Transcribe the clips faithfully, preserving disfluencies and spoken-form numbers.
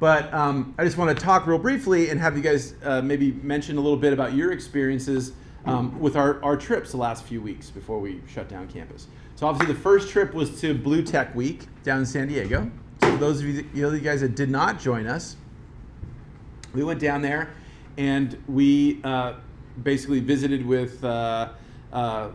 But um, I just want to talk real briefly and have you guys uh, maybe mention a little bit about your experiences um, with our, our trips the last few weeks before we shut down campus. So obviously the first trip was to BlueTech Week down in San Diego. So for those of you, you, know, you guys that did not join us, we went down there and we uh, basically visited with uh, uh,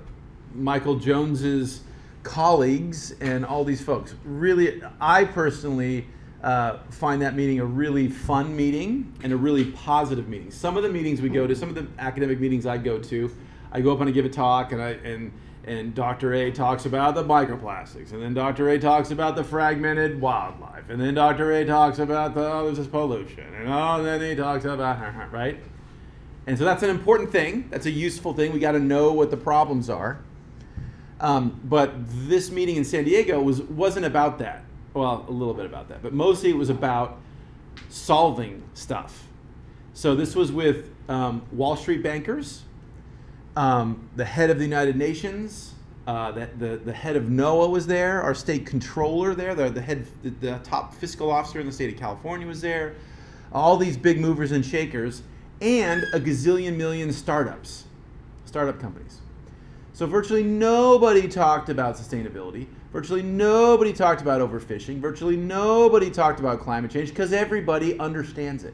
Michael Jones's colleagues and all these folks. Really, I personally Uh, find that meeting a really fun meeting and a really positive meeting. Some of the meetings we go to, some of the academic meetings I go to, I go up and I give a talk, and I and and Doctor A talks about the microplastics, and then Doctor A talks about the fragmented wildlife, and then Doctor A talks about the oh, there's this pollution, and oh, then he talks about right. And so that's an important thing. That's a useful thing. We got to know what the problems are. Um, but this meeting in San Diego was wasn't about that. Well, a little bit about that, but mostly it was about solving stuff. So this was with um, Wall Street bankers, um, the head of the United Nations, uh, the, the, the head of NOAA was there, our state controller there, the, the, head, the, the top fiscal officer in the state of California was there, all these big movers and shakers, and a gazillion million startups, startup companies. So virtually nobody talked about sustainability. Virtually nobody talked about overfishing. Virtually nobody talked about climate change because everybody understands it.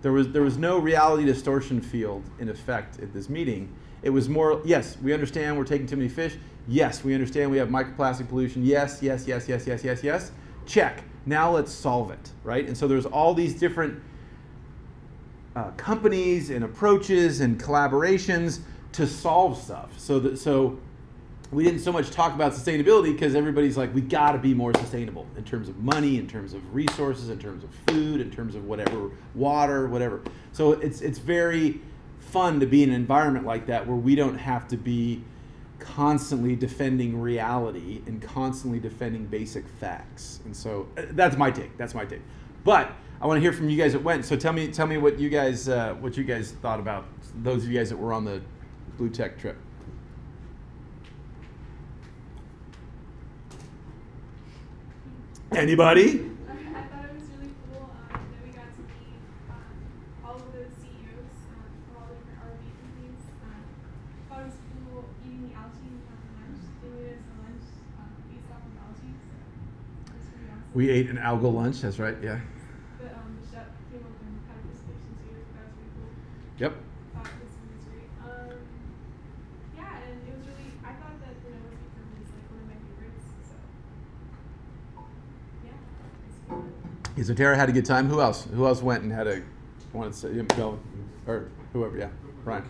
There was, there was no reality distortion field in effect at this meeting. It was more, yes, we understand we're taking too many fish. Yes, we understand we have microplastic pollution. Yes, yes, yes, yes, yes, yes, yes. Check. Now let's solve it, right? And so there's all these different uh, companies and approaches and collaborations to solve stuff. So that, so. We didn't so much talk about sustainability because everybody's like, we gotta be more sustainable in terms of money, in terms of resources, in terms of food, in terms of whatever, water, whatever. So it's, it's very fun to be in an environment like that where we don't have to be constantly defending reality and constantly defending basic facts. And so that's my take, that's my take. But I wanna hear from you guys that went. So tell me, tell me what you guys, uh, what you guys thought about those of you guys that were on the BlueTech trip. Anybody? I thought it was really cool um, that we got to meet um, all of the C E Os um, for all the different R O V companies. Um, I thought it was cool eating the algae on lunch. They made us a lunch um, based off of algae, so it was really awesome. We ate an algal lunch, that's right, yeah. But um, the chef came up and had a presentation too, that was really cool. Yep. I thought this one was great. Um, yeah, and it was really, I thought that the Noah paper was like one of my favorites, so. Yeah, so Tara had a good time. Who else? Who else went and had a, wanted to go, or whoever, yeah, Ryan.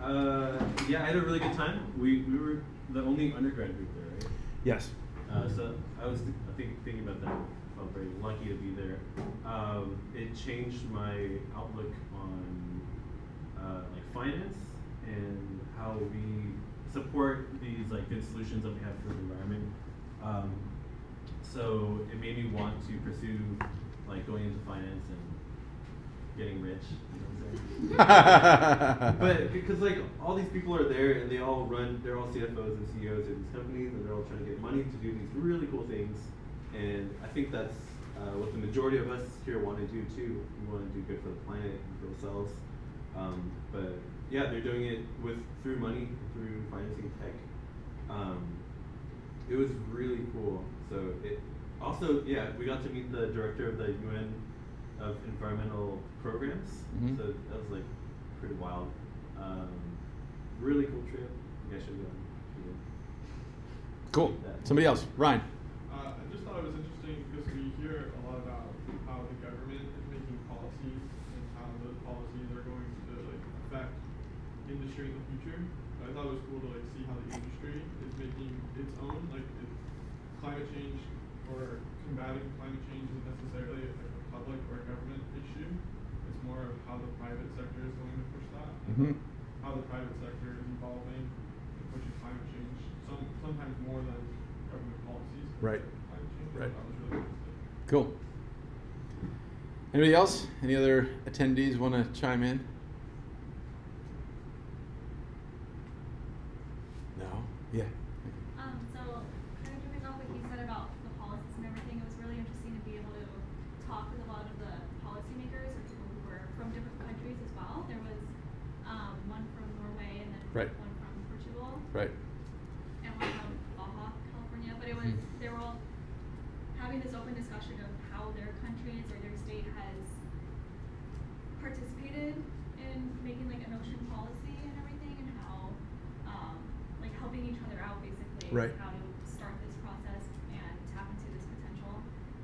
Okay. Uh, yeah, I had a really good time. We, we were the only undergrad group there, right? Yes. Uh, so I was th I think, thinking about that. I felt very lucky to be there. Um, it changed my outlook on uh, like finance and how we support these like good solutions that we have for the environment. Um, So it made me want to pursue like going into finance and getting rich, you know what I'm saying? But because like all these people are there and they all run, they're all C F Os and C E Os of these companies and they're all trying to get money to do these really cool things. And I think that's uh, what the majority of us here want to do too. We want to do good for the planet and for ourselves. Um, but yeah, they're doing it with through money, through financing tech. Um, it was really cool. So it also, yeah, we got to meet the director of the U N of environmental programs. Mm-hmm. So that was like pretty wild. Um, really cool trip. Yeah, should go. Cool. That. Somebody else, Ryan. Uh, I just thought it was interesting because we hear a lot about how the government is making policies and how those policies are going to like affect industry in the future. But I thought it was cool to like see how the industry is making its own like. It's climate change or combating climate change isn't necessarily a public or a government issue. It's more of how the private sector is going to push that, mm-hmm. how the private sector is evolving and pushing climate change, some, sometimes more than government policies. Right. Climate change. Right. That was really interesting. Cool. Anybody else? Any other attendees want to chime in? No? Yeah. Talk with a lot of as well. There was um, one from Norway and then right. one from Portugal. Right. And one from Baja, California. But it was, mm. they were all having this open discussion of how their countries or their state has participated in making like an ocean policy and everything, and how um, like helping each other out basically. Right. How to start this process and tap into this potential.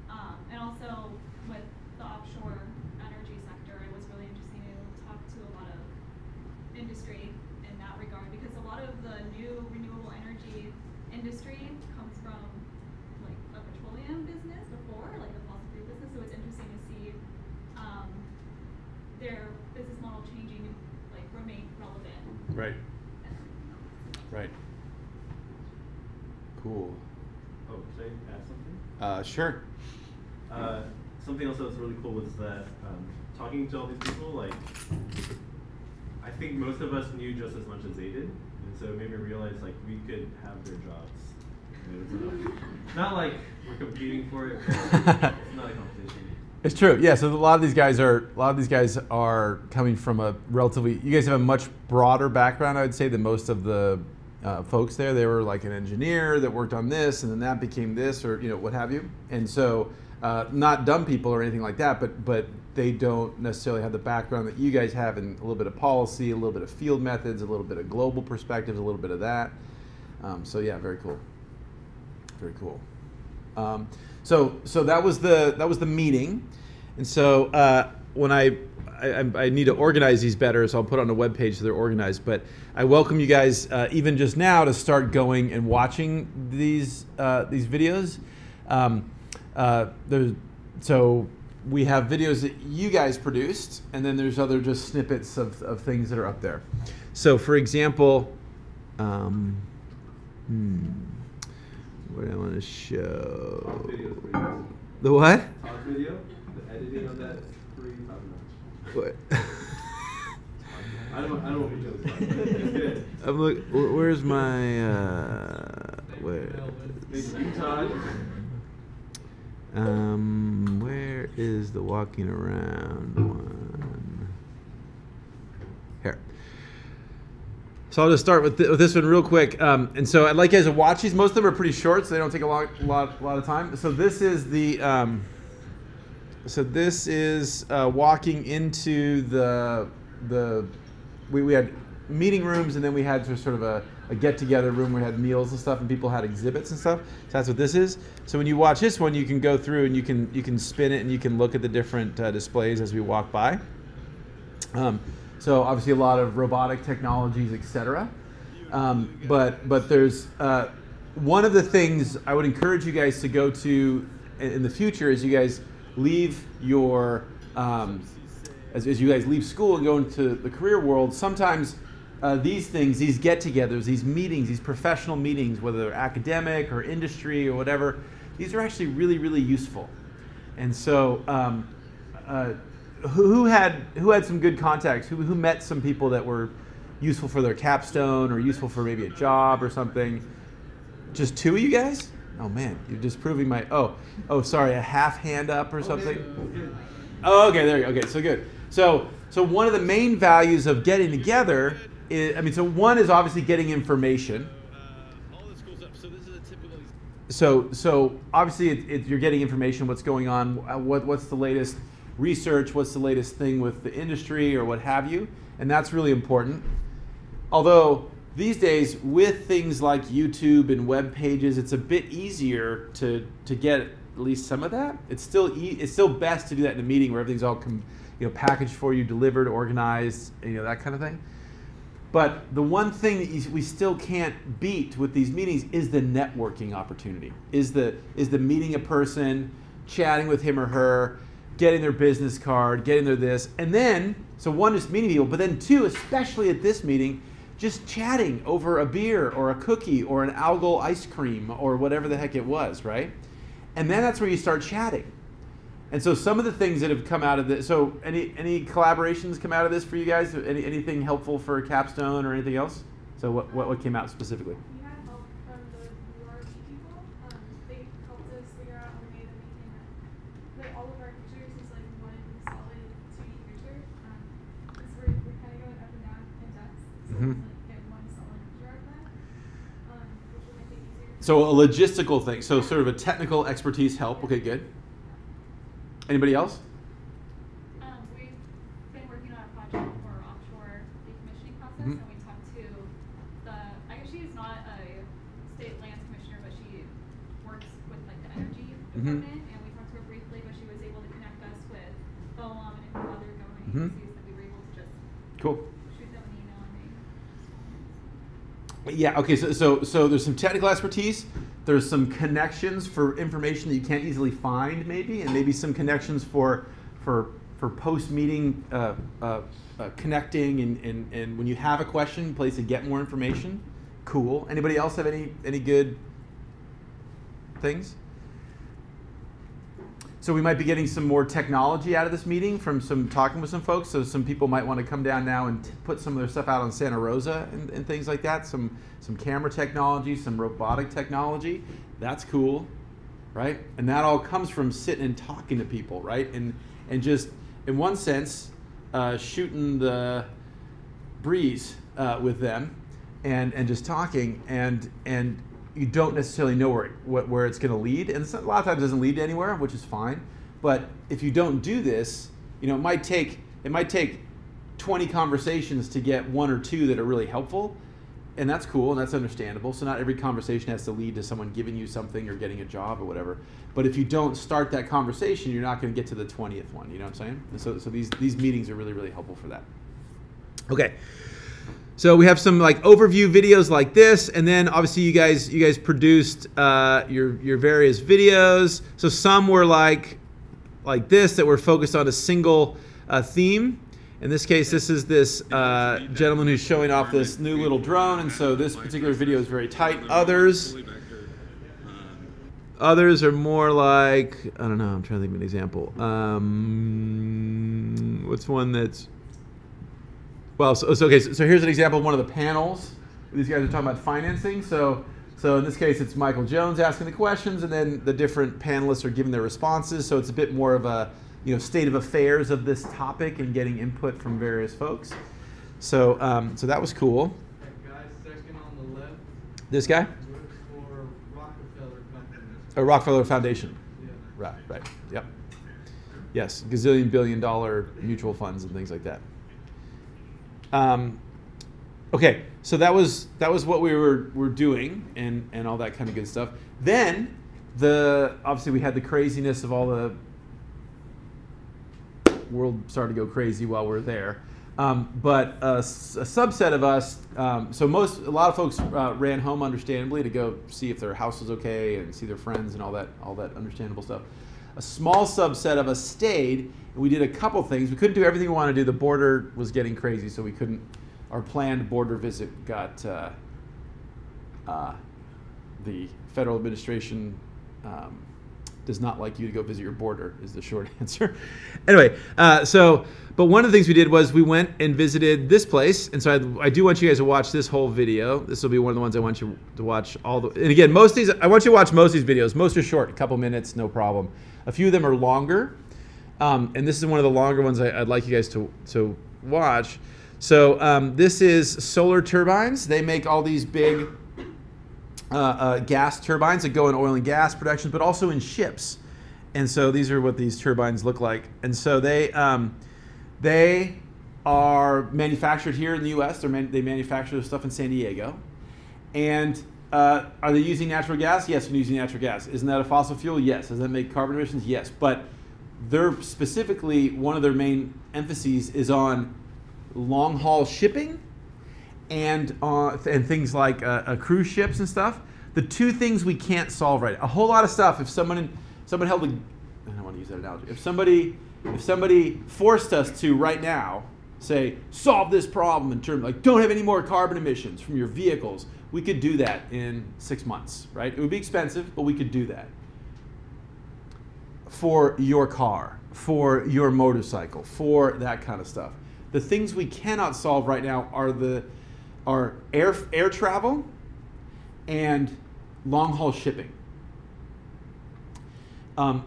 Um, and also with the offshore energy sector, it was really interesting to talk to a lot of industry in that regard, because a lot of the new renewable energy industry comes from like a petroleum business before, like a fossil fuel business. So it's interesting to see um, their business model changing and like remain relevant. Right. Right. Cool. Oh, should I add something? Uh, sure. Uh, Something else that was really cool was that um, talking to all these people, like, I think most of us knew just as much as they did, and so it made me realize, like, we could have their jobs. It's not like we're competing for it, but it's not a competition. It's true, yeah, so a lot of these guys are, a lot of these guys are coming from a relatively, you guys have a much broader background, I would say, than most of the uh, folks there. They were like an engineer that worked on this, and then that became this, or, you know, what have you, and so, Uh, not dumb people or anything like that, but but they don't necessarily have the background that you guys have in a little bit of policy, a little bit of field methods, a little bit of global perspectives, a little bit of that. Um, so yeah, very cool, very cool. Um, so so that was the that was the meeting, and so uh, when I, I I need to organize these better, so I'll put on a web page so they're organized. But I welcome you guys uh, even just now to start going and watching these uh, these videos. Um, Uh, there's, so we have videos that you guys produced, and then there's other just snippets of, of things that are up there. So for example, um, hmm, what do I want to show? Talk video is pretty awesome. The what? Talk video, the editing on that is pretty top-notch. What? I don't, I don't want to be jealous. I'm look, where's my, uh, where? Utah. Um, where is the walking around one? Here. So I'll just start with, th with this one real quick. Um, and so I'd like you guys to watch these. Most of them are pretty short, so they don't take a lot, lot, lot of time. So this is the, um, so this is uh, walking into the, the we, we had meeting rooms, and then we had sort of a, a get-together room where we had meals and stuff, and people had exhibits and stuff. So that's what this is. So when you watch this one, you can go through and you can you can spin it and you can look at the different uh, displays as we walk by. Um, so obviously a lot of robotic technologies, et cetera. Um, but but there's uh, one of the things I would encourage you guys to go to in, in the future is you guys leave your um, as, as you guys leave school and go into the career world. Sometimes. Uh, these things, these get-togethers, these meetings, these professional meetings, whether they're academic or industry or whatever, these are actually really, really useful. And so, um, uh, who had who had some good contacts? Who who met some people that were useful for their capstone or useful for maybe a job or something? Just two of you guys? Oh man, you're disproving my oh oh sorry, a half hand up or something. Oh okay, there you go. Okay, so good. So so one of the main values of getting together. I mean, so one is obviously getting information. So, so obviously it, it, you're getting information, what's going on, what, what's the latest research, what's the latest thing with the industry or what have you, and that's really important. Although these days with things like YouTube and web pages, it's a bit easier to, to get at least some of that. It's still, e it's still best to do that in a meeting where everything's all com you know, packaged for you, delivered, organized, you know, that kind of thing. But the one thing that you, we still can't beat with these meetings is the networking opportunity, is the, is the meeting a person, chatting with him or her, getting their business card, getting their this. And then, so one is meeting people, but then two, especially at this meeting, just chatting over a beer or a cookie or an algal ice cream or whatever the heck it was, right? And then that's where you start chatting. And so some of the things that have come out of this, so any any collaborations come out of this for you guys? Any, anything helpful for Capstone or anything else? So what, what, what came out specifically? We had help from the U R P people. Um, they helped us figure out a way that we can, like all of our pictures is like one solid two D picture. Um, so So a logistical thing. So sort of a technical expertise help. Okay, good. Anybody else? Um, we've been working on a project for offshore decommissioning process, mm-hmm. and we talked to the, I guess she is not a state lands commissioner, but she works with like the energy department, mm-hmm. and we talked to her briefly, but she was able to connect us with B O E M and a few other government mm-hmm. agencies that we were able to just cool. shoot them an email and they just... Yeah, okay, so, so, so there's some technical expertise. There's some connections for information that you can't easily find, maybe, and maybe some connections for for for post-meeting uh, uh, uh, connecting, and, and, and when you have a question, place to get more information. Cool. Anybody else have any any good things? So we might be getting some more technology out of this meeting from some talking with some folks. So some people might want to come down now and t put some of their stuff out on Santa Rosa and, and things like that. Some some camera technology, some robotic technology. That's cool, right? And that all comes from sitting and talking to people, right? And and just in one sense, uh, shooting the breeze uh, with them, and and just talking and and. You don't necessarily know where, it, where it's going to lead, and a lot of times it doesn't lead to anywhere, which is fine. But if you don't do this, you know, it might take it might take twenty conversations to get one or two that are really helpful, and that's cool and that's understandable. So not every conversation has to lead to someone giving you something or getting a job or whatever. But if you don't start that conversation, you're not going to get to the twentieth one. You know what I'm saying? And so so these these meetings are really really helpful for that. Okay. So we have some like overview videos like this, and then obviously you guys you guys produced uh, your your various videos. So some were like like this that were focused on a single uh, theme. In this case, this is this uh, gentleman who's showing off this new little drone, and so this particular video is very tight. Others others are more like, I don't know. I'm trying to think of an example. Um, what's one that's Well, so, so okay. So, so here's an example of one of the panels. These guys are talking about financing. So, so in this case, it's Michael Jones asking the questions, and then the different panelists are giving their responses. So it's a bit more of a, you know, state of affairs of this topic and getting input from various folks. So, um, so that was cool. That guy second on the left. This guy. Works for Rockefeller Foundation. Oh, Rockefeller Foundation. Yeah. Right. Right. Yep. Yes. Gazillion billion dollar mutual funds and things like that. Um, okay, so that was that was what we were were doing, and and all that kind of good stuff. Then the obviously we had the craziness of all the world started to go crazy while we were there. Um, but a, a subset of us, um, so most a lot of folks uh, ran home, understandably, to go see if their house was okay and see their friends and all that all that understandable stuff. A small subset of us stayed, and we did a couple things. We couldn't do everything we wanted to do. The border was getting crazy, so we couldn't. Our planned border visit got uh, uh, the federal administration um, does not like you to go visit your border, is the short answer. Anyway, uh, so but one of the things we did was we went and visited this place, and so I, I do want you guys to watch this whole video. This will be one of the ones I want you to watch all the. And again, most of these I want you to watch most of these videos. Most are short, a couple minutes, no problem. A few of them are longer, um, and this is one of the longer ones I, I'd like you guys to, to watch. So um, this is Solar Turbines. They make all these big uh, uh, gas turbines that go in oil and gas productions, but also in ships. And so these are what these turbines look like. And so they, um, they are manufactured here in the U S They're man they manufacture their stuff in San Diego. And Uh, are they using natural gas? Yes, they're using natural gas. Isn't that a fossil fuel? Yes. Does that make carbon emissions? Yes. But they're specifically, one of their main emphases is on long-haul shipping and, uh, and things like uh, uh, cruise ships and stuff. The two things we can't solve right now. A whole lot of stuff, if someone, someone held a, I don't want to use that analogy. If somebody, if somebody forced us to right now say, solve this problem in terms of, like, don't have any more carbon emissions from your vehicles. We could do that in six months, right? It would be expensive, but we could do that. For your car, for your motorcycle, for that kind of stuff. The things we cannot solve right now are the are air, air travel and long-haul shipping. Um,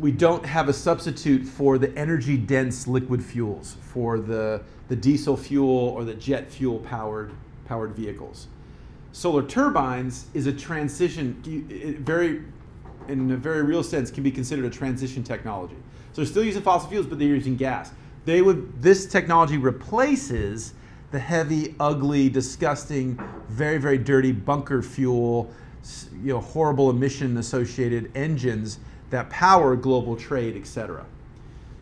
we don't have a substitute for the energy-dense liquid fuels, for the, the diesel fuel or the jet fuel-powered powered vehicles. Solar Turbines is a transition, it very, in a very real sense, can be considered a transition technology. So they're still using fossil fuels, but they're using gas. They would, this technology replaces the heavy, ugly, disgusting, very, very dirty bunker fuel, you know, horrible emission-associated engines that power global trade, et cetera.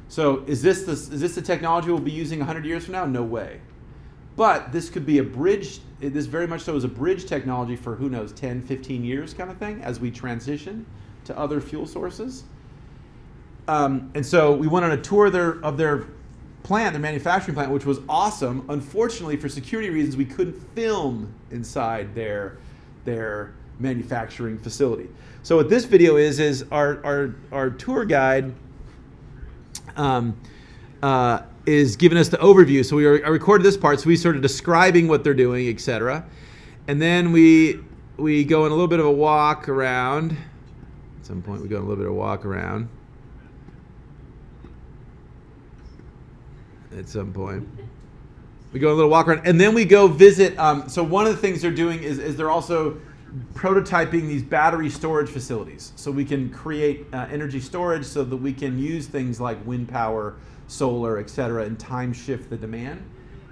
So is this, the, is this the technology we'll be using a hundred years from now? No way. But this could be a bridge, this very much so is a bridge technology for who knows, ten, fifteen years kind of thing, as we transition to other fuel sources. Um, and so we went on a tour their, of their plant, their manufacturing plant, which was awesome. Unfortunately, for security reasons, we couldn't film inside their, their manufacturing facility. So what this video is, is our, our, our tour guide um, uh, is giving us the overview. So we are, I recorded this part, so we sort of describing what they're doing, et cetera. And then we, we go in a little bit of a walk around. At some point, we go in a little bit of a walk around. At some point, we go a little walk around, and then we go visit. Um, so one of the things they're doing is, is they're also prototyping these battery storage facilities, so we can create uh, energy storage, so that we can use things like wind power, solar, et cetera, and time shift the demand.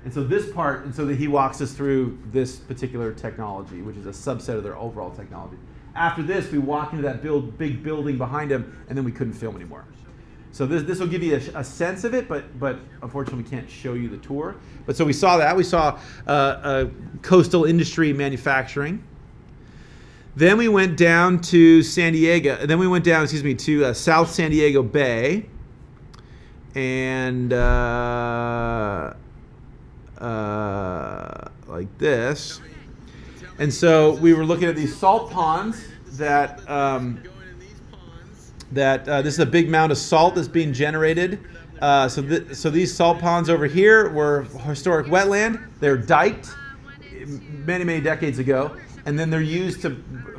And so this part, and so that he walks us through this particular technology, which is a subset of their overall technology. After this, we walk into that build, big building behind him, and then we couldn't film anymore. So this, this will give you a, a sense of it, but, but unfortunately we can't show you the tour. But so we saw that. We saw uh, uh, coastal industry manufacturing. Then we went down to San Diego. Then we went down, excuse me, to uh, South San Diego Bay. And uh, uh, like this. And so we were looking at these salt ponds that... Um, that uh, this is a big amount of salt that's being generated. Uh, so, th so these salt ponds over here were historic wetland. They're diked many, many decades ago. And then they're used to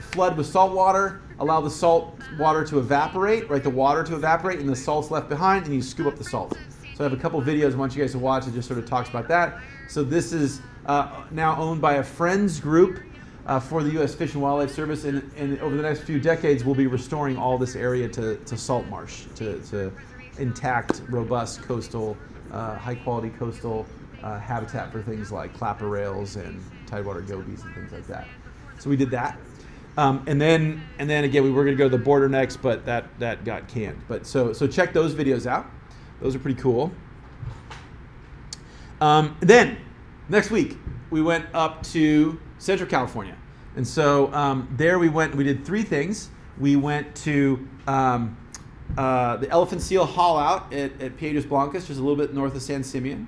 flood with salt water, allow the salt water to evaporate, right, the water to evaporate, and the salt's left behind, and you scoop up the salt. So I have a couple videos I want you guys to watch that just sort of talks about that. So this is uh, now owned by a Friends group Uh, for the U S Fish and Wildlife Service, and, and over the next few decades, we'll be restoring all this area to, to salt marsh, to, to intact, robust coastal, uh, high-quality coastal uh, habitat for things like clapper rails and tidewater gobies and things like that. So we did that, um, and then and then again, we were going to go to the border next, but that that got canned. But so so check those videos out; those are pretty cool. Um, then next week, we went up to Central California. And so um, there we went, we did three things. We went to um, uh, the Elephant Seal haul out at, at Piedras Blancas, just a little bit north of San Simeon.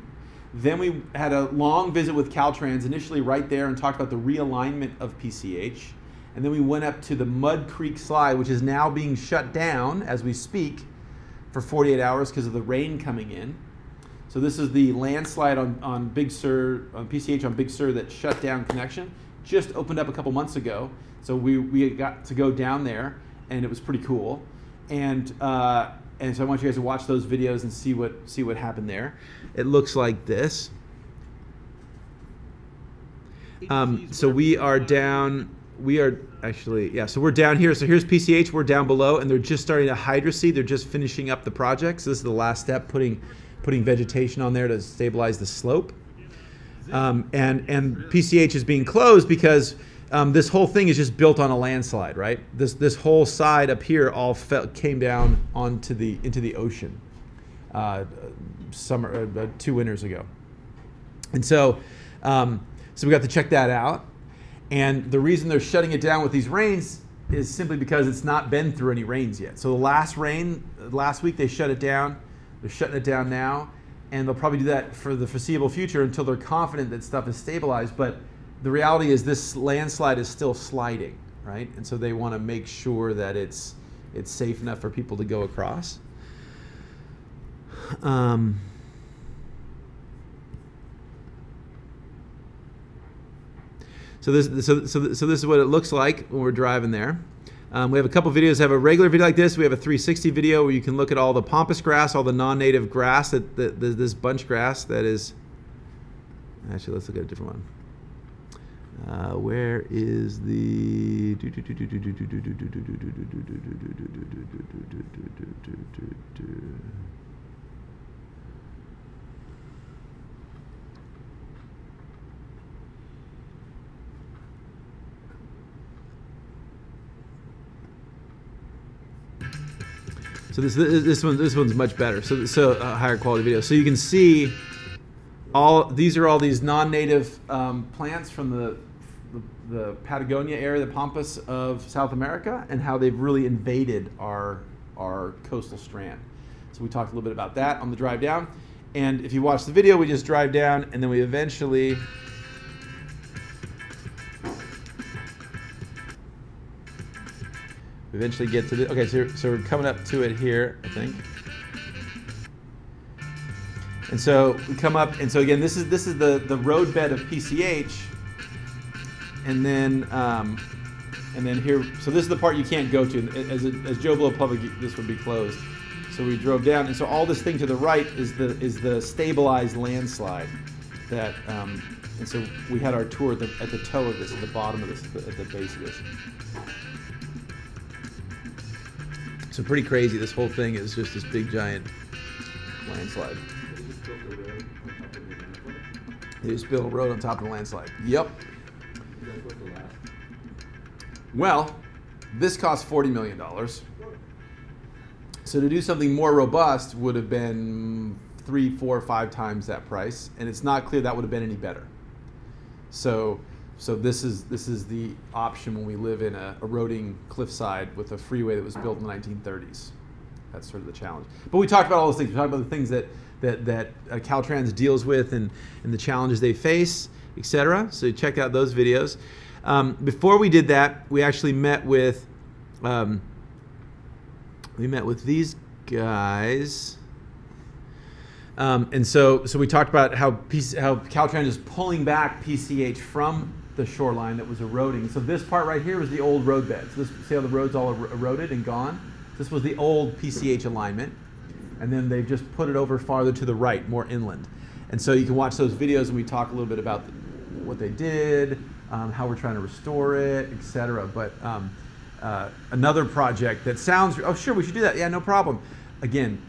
Then we had a long visit with Caltrans, initially right there, and talked about the realignment of P C H. And then we went up to the Mud Creek slide, which is now being shut down as we speak for forty-eight hours because of the rain coming in. So this is the landslide on, on Big Sur, on P C H on Big Sur that shut down connection. Just opened up a couple months ago. So we, we got to go down there, and it was pretty cool. And, uh, and so I want you guys to watch those videos and see what, see what happened there. It looks like this. Um, so we are down, we are actually, yeah, so we're down here. So here's P C H, we're down below, and they're just starting to hydroseed. They're just finishing up the project. So this is the last step, putting putting vegetation on there to stabilize the slope. Um, and, and P C H is being closed because um, this whole thing is just built on a landslide, right? This, this whole side up here all fell, came down onto the, into the ocean uh, summer, uh, two winters ago. And so, um, so we got to check that out. And the reason they're shutting it down with these rains is simply because it's not been through any rains yet. So the last rain, last week they shut it down. They're shutting it down now, and they'll probably do that for the foreseeable future until they're confident that stuff is stabilized. But the reality is this landslide is still sliding, right? And so they want to make sure that it's it's safe enough for people to go across. Um, so this so, so so this is what it looks like when we're driving there. Um, we have a couple videos that have a regular video like this. We have a three sixty video where you can look at all the pampas grass, all the non-native grass, that, that this bunch grass that is... Actually, let's look at a different one. Uh, where is the so this this one this one's much better. So so uh, higher quality video. So you can see all these are all these non-native um, plants from the the Patagonia area, the Pampas of South America, and how they've really invaded our, our coastal strand. So we talked a little bit about that on the drive down. And if you watch the video, we just drive down and then we eventually we eventually get to the, okay, so, so we're coming up to it here, I think. And so we come up, and so again, this is, this is the, the roadbed of P C H. And then, um, and then here, so this is the part you can't go to. As, it, as Joe Blow Public, this would be closed. So we drove down, and so all this thing to the right is the is the stabilized landslide. That, um, and so we had our tour at the, at the toe of this, at the bottom of this, at the, at the base of this. So pretty crazy. This whole thing is just this big giant landslide. They just built a road on top of the landslide. Yep. Well, this cost forty million dollars. So to do something more robust would have been three, four, five times that price, and it's not clear that would have been any better. So, so this is this is the option when we live in a eroding cliffside with a freeway that was built in the nineteen thirties. That's sort of the challenge. But we talked about all those things. We talked about the things that that that uh, Caltrans deals with and and the challenges they face, et cetera. So check out those videos. Um, before we did that, we actually met with um, we met with these guys, um, and so so we talked about how P C, how Caltrans is pulling back P C H from the shoreline that was eroding. So this part right here was the old roadbed. So this, see how the road's all er eroded and gone? This was the old P C H alignment, and then they've just put it over farther to the right, more inland. And so you can watch those videos, and we talk a little bit about the, what they did. Um, how we're trying to restore it, et cetera. But um, uh, another project that sounds, oh sure, we should do that. Yeah, no problem. Again,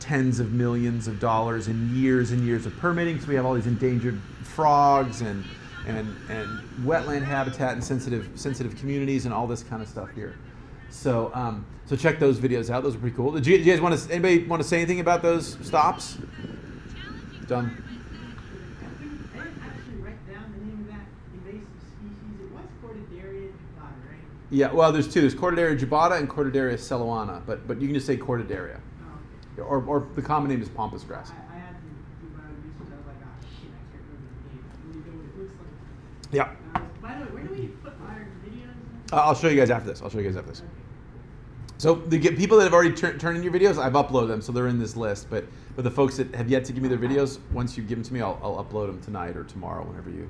tens of millions of dollars and years and years of permitting. So we have all these endangered frogs and and and wetland habitat and sensitive sensitive communities and all this kind of stuff here. So um, so check those videos out. Those are pretty cool. Do you, you guys want to? Anybody want to say anything about those stops? Done. Yeah, well, there's two. There's Cortaderia jubata and Cortaderia selloana, but but you can just say Cortaderia, oh, okay. or or the common name is pampas grass. I, I had to do my own research. I was like, oh shit, I can't remember the name. It looks like. Yeah. Uh, by the way, where do we put our videos? Uh, I'll show you guys after this. I'll show you guys after this. Okay. So the people that have already tur turned in your videos, I've uploaded them, so they're in this list. But but the folks that have yet to give me their videos, once you give them to me, I'll I'll upload them tonight or tomorrow, whenever you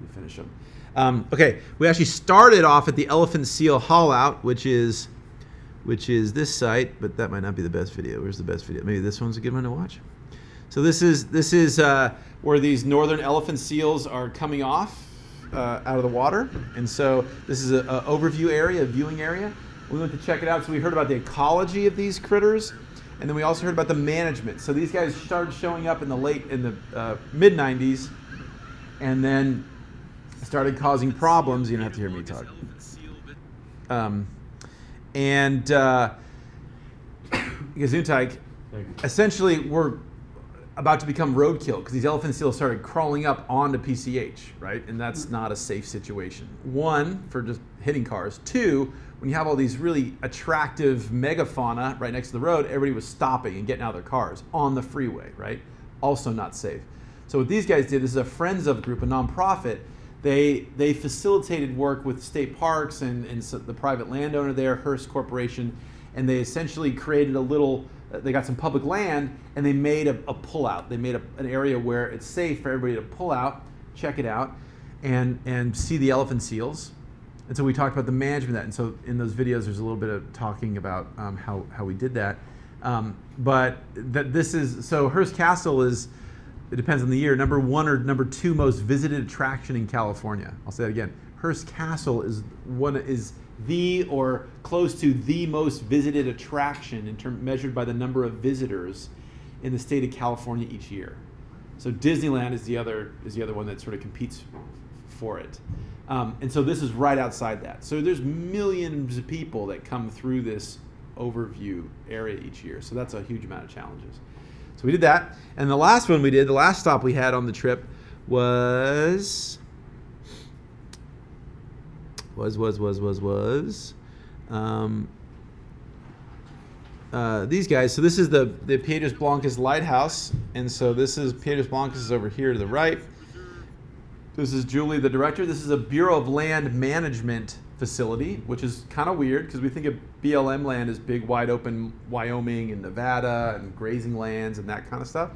you finish them. Um, okay, we actually started off at the Elephant Seal Haulout, which is, which is this site, but that might not be the best video. Where's the best video? Maybe this one's a good one to watch. So this is this is uh, where these northern elephant seals are coming off uh, out of the water, and so this is an overview area, a viewing area. We went to check it out, so we heard about the ecology of these critters, and then we also heard about the management. So these guys started showing up in the late in the uh, mid nineties, and then started causing problems. You don't have to hear me talk. Um, and uh, Gesundheit, essentially, we're about to become roadkill because these elephant seals started crawling up onto P C H, right? And that's not a safe situation. One, for just hitting cars. Two, when you have all these really attractive megafauna right next to the road, everybody was stopping and getting out of their cars on the freeway, right? Also not safe. So what these guys did, this is a Friends of group, a nonprofit. They, they facilitated work with state parks and, and so the private landowner there, Hearst Corporation, and they essentially created a little, they got some public land and they made a, a pullout. They made a, an area where it's safe for everybody to pull out, check it out, and, and see the elephant seals. And so we talked about the management of that. And so in those videos, there's a little bit of talking about um, how, how we did that. Um, but th this is, so Hearst Castle is it depends on the year, number one or number two most visited attraction in California. I'll say that again. Hearst Castle is one is the or close to the most visited attraction in term, measured by the number of visitors in the state of California each year. So Disneyland is the other is the other one that sort of competes for it. Um, and so this is right outside that. So there's millions of people that come through this overview area each year. So that's a huge amount of challenges. So we did that. And the last one we did, the last stop we had on the trip was, was, was, was, was, was, um, uh, these guys. So this is the, the Piedras Blancas Lighthouse. And so this is, Piedras Blancas is over here to the right. This is Julie, the director. This is a Bureau of Land Management facility, which is kind of weird because we think of B L M land as big, wide open Wyoming and Nevada and grazing lands and that kind of stuff.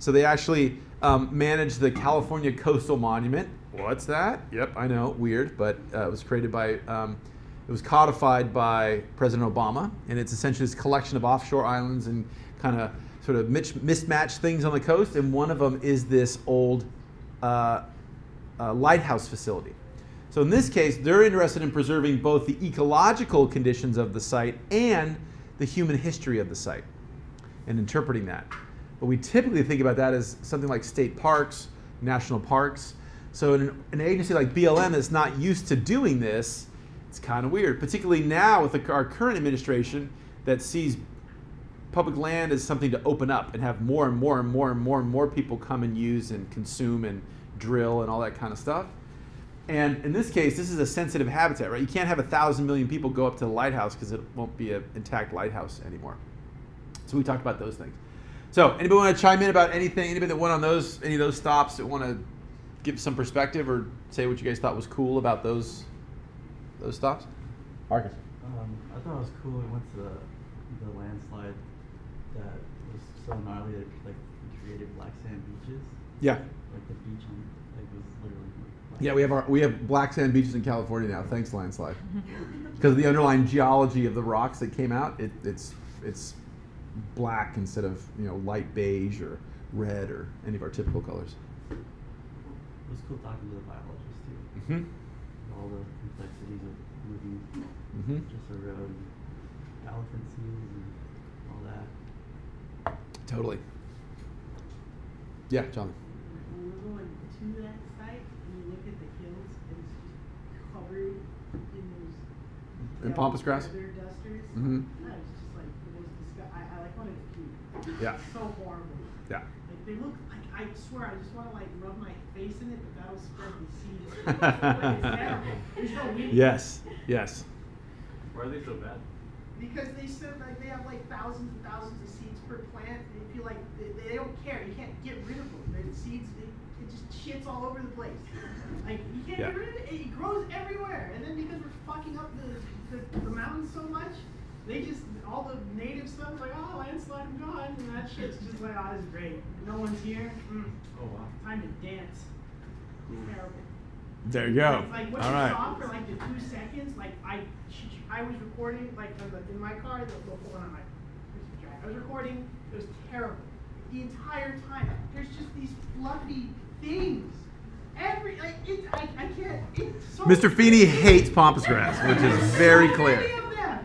So they actually um, manage the California Coastal Monument. What's that? Yep, I know, weird, but uh, it was created by, um, it was codified by President Obama, and it's essentially this collection of offshore islands and kind of sort of mismatched things on the coast, and one of them is this old, uh, Uh, lighthouse facility. So in this case, they're interested in preserving both the ecological conditions of the site and the human history of the site and interpreting that. But we typically think about that as something like state parks, national parks. So in an, an agency like B L M that's not used to doing this, it's kind of weird, particularly now with the, our current administration that sees public land as something to open up and have more and more and more and more and more people come and use and consume and drill and all that kind of stuff. And in this case, this is a sensitive habitat, right? You can't have a thousand million people go up to the lighthouse because it won't be an intact lighthouse anymore. So we talked about those things. So anybody want to chime in about anything? Anybody that went on those, any of those stops that want to give some perspective or say what you guys thought was cool about those those stops? Marcus. Um, I thought it was cool. We went to the, the landslide that was so gnarly that it like created black sand beaches. Yeah. Like the beach on, like, was literally black. Yeah, we have our we have black sand beaches in California now. Thanks, landslide, because of the underlying geology of the rocks that came out. It, it's it's black instead of you know light beige or red or any of our typical colors. It was cool talking to the biologists too. Mm-hmm. All the complexities of moving mm-hmm. just a road, elephant seals and all that. Totally. Yeah, John. When we're going to that site and you look at the hills, and it's just covered in those in pampas grass. Other dusters. Mm-hmm. No, it's just like the most disgusting. I, I like wanted to puke. Yeah. It's so horrible. Yeah. Like they look like I swear I just want to like rub my face in it, but that'll spread the seeds. It's terrible. They're so weak. Yes. Yes. Why are they so bad? Because they said like they have like thousands and thousands of seeds per plant. They feel like they, they don't care. You can't get rid of them. The seeds, it, it just shits all over the place. Like you can't yeah. get rid of it. It grows everywhere. And then because we're fucking up the, the, the mountains so much, they just all the native stuff like oh landslide, I'm gone, and that shit's just like oh this is great. No one's here. Mm. Oh wow. Time to dance. It's terrible. There you go. Like, like what All you right. saw for like the two seconds, like I, I was recording like in my car. The, hold on, I, I was recording. It was terrible the entire time. There's just these fluffy things. Every like it, I, I can't. It's so Mister Feeney hates pampas grass, which is very clear.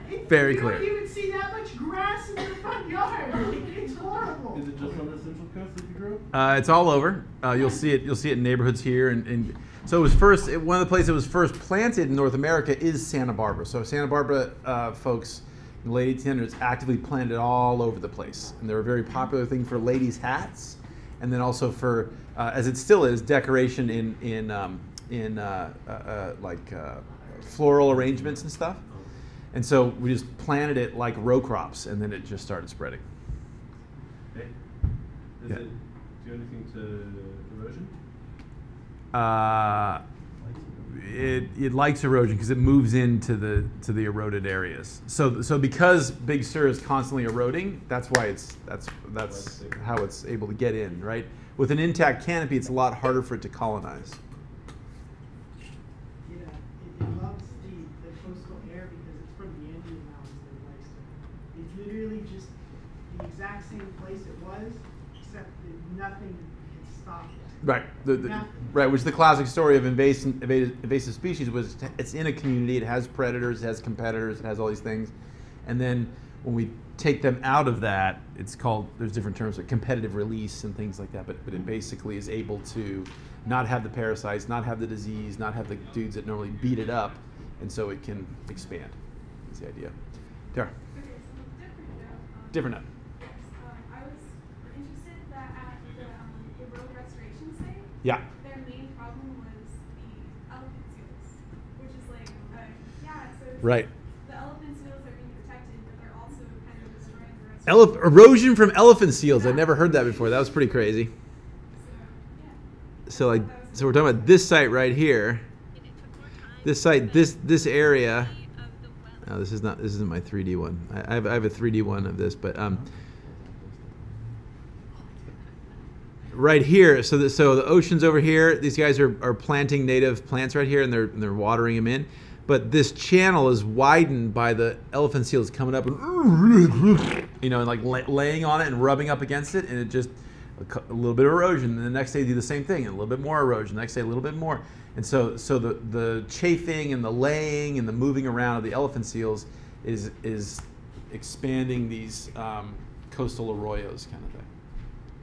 It's, very you clear. You don't even see that much grass in your front yard. It's horrible. Is it just on the Central Coast that you grew up? Uh, it's all over. Uh, you'll see it. You'll see it in neighborhoods here and. and So it was first, it, one of the places it was first planted in North America is Santa Barbara. So Santa Barbara uh, folks in the late eighteen hundreds actively planted all over the place. And they were a very popular thing for ladies' hats and then also for, uh, as it still is, decoration in, in, um, in uh, uh, uh, like uh, floral arrangements and stuff. And so we just planted it like row crops and then it just started spreading. Hey, does yeah. it do anything to erosion? Uh, it, it likes erosion because it moves into the to the eroded areas. So so because Big Sur is constantly eroding, that's why it's that's that's how it's able to get in, right? With an intact canopy, it's a lot harder for it to colonize. Yeah, it, it loves the, the coastal air because it's from the Andean mountains that likes it. It's literally just the exact same place it was, except that nothing stop it. Right. The, the, yeah. Right, which is the classic story of invasive, invasive species was it's in a community, it has predators, it has competitors, it has all these things. And then when we take them out of that, it's called, there's different terms like competitive release and things like that, but, but it basically is able to not have the parasites, not have the disease, not have the dudes that normally beat it up, and so it can expand, is the idea. Tara? Okay, so it's different now. Different now. Yes, um, I was interested that at the, um, the road restoration site, yeah. their main problem was the elephant seals, which is like, uh, yeah, so it's right. the elephant seals are being protected, but they're also kind of destroying the rest Ele of the erosion from elephant seals. Yeah. I never heard that before. That was pretty crazy. So like, so we're talking about this site right here. This site, this this area. No, this is not. This isn't my three D one. I, I have I have a three D one of this, but um. Right here, so the, so the ocean's over here. These guys are are planting native plants right here, and they're and they're watering them in. But this channel is widened by the elephant seals coming up, and, you know, and like lay, laying on it and rubbing up against it, and it just. A little bit of erosion, and the next day do the same thing, and a little bit more erosion, the next day a little bit more. And so so the, the chafing and the laying and the moving around of the elephant seals is is expanding these um, coastal arroyos kind of thing.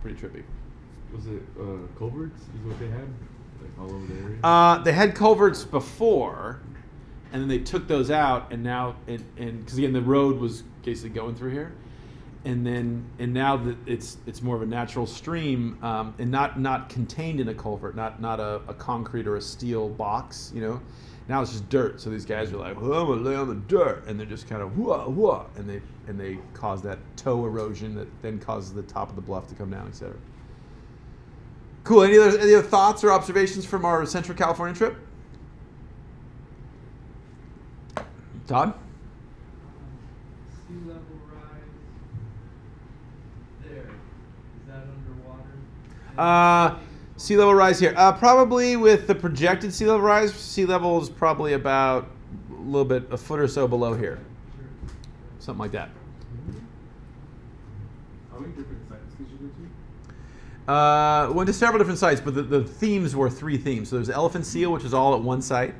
Pretty trippy. Was it uh, culverts is what they had? Like all over the area? Uh, they had culverts before, and then they took those out, and now, and because again the road was basically going through here. And then, and now that it's it's more of a natural stream, um, and not not contained in a culvert, not not a, a concrete or a steel box, you know. Now it's just dirt. So these guys are like, well, I'm gonna lay on the dirt, and they're just kind of whoa, whoa, and they and they cause that toe erosion that then causes the top of the bluff to come down, et cetera. Cool. Any other any other thoughts or observations from our Central California trip? Todd. Uh, sea level rise here. Uh, probably with the projected sea level rise, sea level is probably about a little bit, a foot or so below here. Something like that. How many different sites did you go to? Uh, went to several different sites, but the, the themes were three themes. So there's the elephant seal, which is all at one site.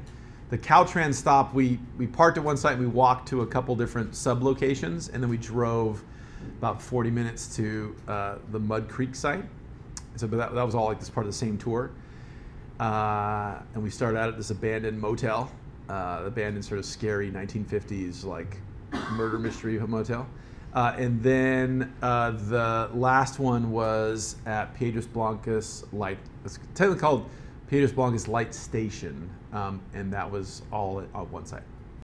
The Caltrans stop, we, we parked at one site and we walked to a couple different sub-locations, and then we drove about forty minutes to uh, the Mud Creek site. So but that, that was all like this part of the same tour. Uh, and we started out at this abandoned motel, uh, abandoned sort of scary nineteen fifties like murder mystery motel. Uh, and then uh, the last one was at Piedras Blancas Light, it's technically called Piedras Blancas Light Station. Um, and that was all at, on one site.